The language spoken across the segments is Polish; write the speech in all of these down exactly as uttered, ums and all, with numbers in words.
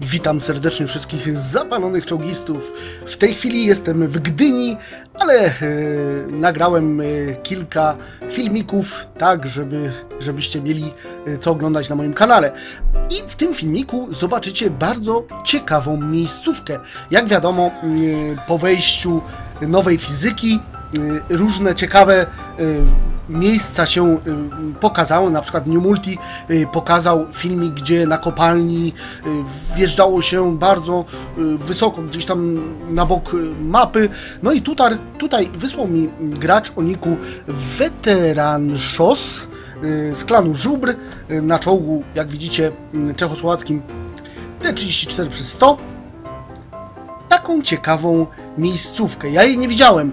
Witam serdecznie wszystkich zapalonych czołgistów. W tej chwili jestem w Gdyni, ale e, nagrałem e, kilka filmików, tak żeby, żebyście mieli e, co oglądać na moim kanale. I w tym filmiku zobaczycie bardzo ciekawą miejscówkę. Jak wiadomo, e, po wejściu nowej fizyki e, różne ciekawe e, miejsca się pokazały, na przykład New Multi pokazał filmik, gdzie na kopalni wjeżdżało się bardzo wysoko, gdzieś tam na bok mapy. No i tutaj, tutaj wysłał mi gracz o niku Veteran Shos z klanu Żubr na czołgu, jak widzicie, czechosłowackim T trzydzieści cztery przez sto. Taką ciekawą miejscówkę. Ja jej nie widziałem.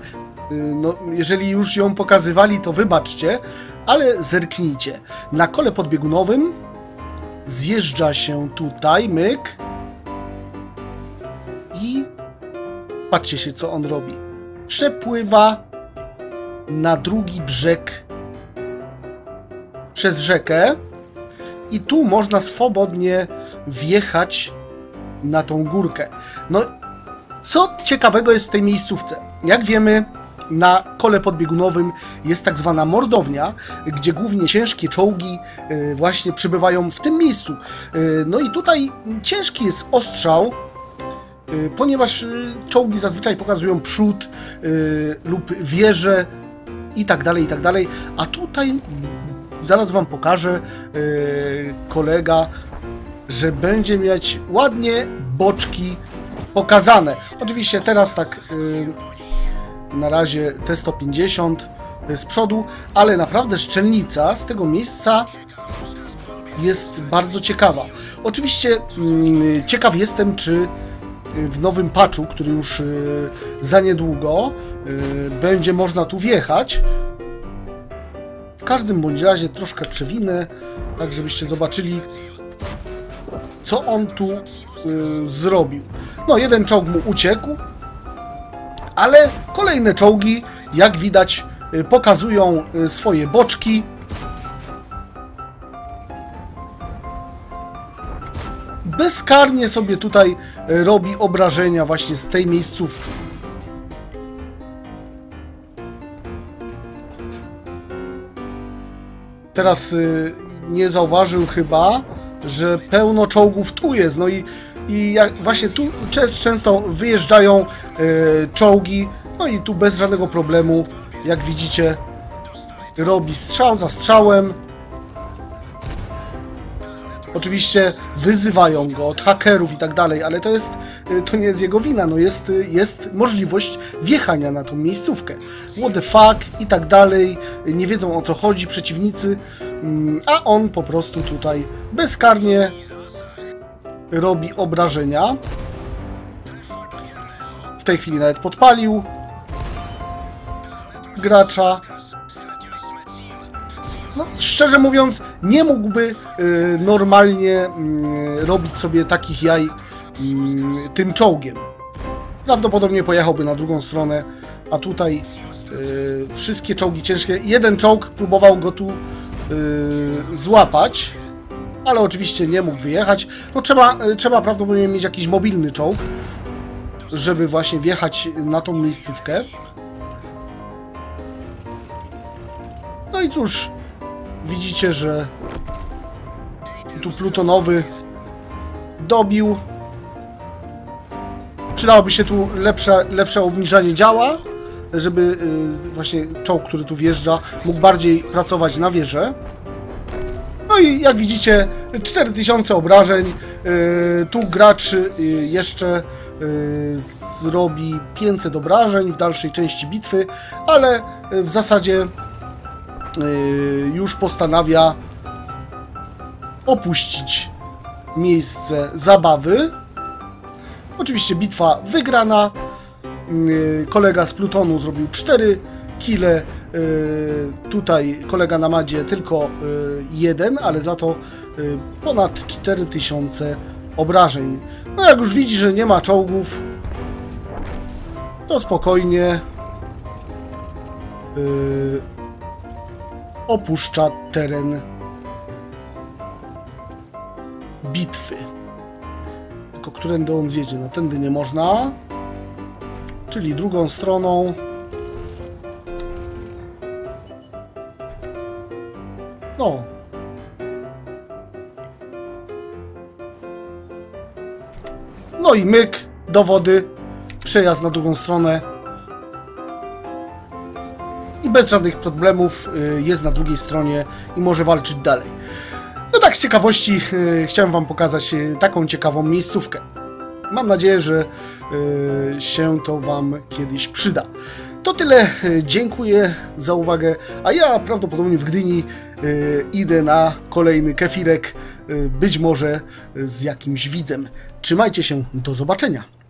No, jeżeli już ją pokazywali, to wybaczcie, ale zerknijcie. Na kole podbiegunowym zjeżdża się tutaj, myk, i patrzcie się, co on robi. Przepływa na drugi brzeg przez rzekę i tu można swobodnie wjechać na tą górkę. No, co ciekawego jest w tej miejscówce? Jak wiemy, na kole podbiegunowym jest tak zwana mordownia, gdzie głównie ciężkie czołgi właśnie przybywają w tym miejscu. No i tutaj ciężki jest ostrzał, ponieważ czołgi zazwyczaj pokazują przód lub wieże i tak dalej, i tak dalej. A tutaj zaraz wam pokaże kolega, że będzie mieć ładnie boczki pokazane. Oczywiście teraz tak... Na razie T sto pięćdziesiąt z przodu, ale naprawdę strzelnica z tego miejsca jest bardzo ciekawa. Oczywiście ciekaw jestem, czy w nowym patchu, który już za niedługo będzie można tu wjechać. W każdym bądź razie troszkę przewinę, tak żebyście zobaczyli, co on tu zrobił. No, jeden czołg mu uciekł, ale kolejne czołgi, jak widać, pokazują swoje boczki. Bezkarnie sobie tutaj robi obrażenia właśnie z tej miejscówki. Teraz nie zauważył chyba, że pełno czołgów tu jest. No i I jak właśnie tu często wyjeżdżają yy, czołgi, no i tu bez żadnego problemu, jak widzicie, robi strzał za strzałem. Oczywiście wyzywają go od hakerów i tak dalej, ale to jest, yy, to nie jest jego wina, no jest, yy, jest możliwość wjechania na tą miejscówkę. What the fuck i tak dalej, yy, nie wiedzą o co chodzi przeciwnicy, yy, a on po prostu tutaj bezkarnie robi obrażenia. W tej chwili nawet podpalił gracza. No, szczerze mówiąc, nie mógłby y, normalnie y, robić sobie takich jaj y, tym czołgiem. Prawdopodobnie pojechałby na drugą stronę, a tutaj y, wszystkie czołgi ciężkie. Jeden czołg próbował go tu y, złapać, ale oczywiście nie mógł wyjechać. No trzeba, trzeba prawdopodobnie mieć jakiś mobilny czołg, żeby właśnie wjechać na tą miejscówkę. No i cóż, widzicie, że tu plutonowy dobił. Przydałoby się tu lepsze, lepsze obniżanie działa, żeby właśnie czołg, który tu wjeżdża, mógł bardziej pracować na wieżę. No i jak widzicie, cztery tysiące obrażeń, yy, tu gracz yy, jeszcze yy, zrobi pięćset obrażeń w dalszej części bitwy, ale yy, w zasadzie yy, już postanawia opuścić miejsce zabawy. Oczywiście bitwa wygrana, yy, kolega z plutonu zrobił cztery kile. Tutaj kolega na madzie tylko jeden, ale za to ponad cztery tysiące obrażeń. No jak już widzi, że nie ma czołgów, to spokojnie opuszcza teren bitwy. Tylko którędy on zjedzie? No tędy nie można. Czyli drugą stroną. No. No i myk do wody. Przejazd na drugą stronę. I bez żadnych problemów jest na drugiej stronie i może walczyć dalej. No tak z ciekawości chciałem wam pokazać taką ciekawą miejscówkę. Mam nadzieję, że się to wam kiedyś przyda. To tyle, dziękuję za uwagę, a ja prawdopodobnie w Gdyni idę na kolejny kefirek, być może z jakimś widzem. Trzymajcie się, do zobaczenia.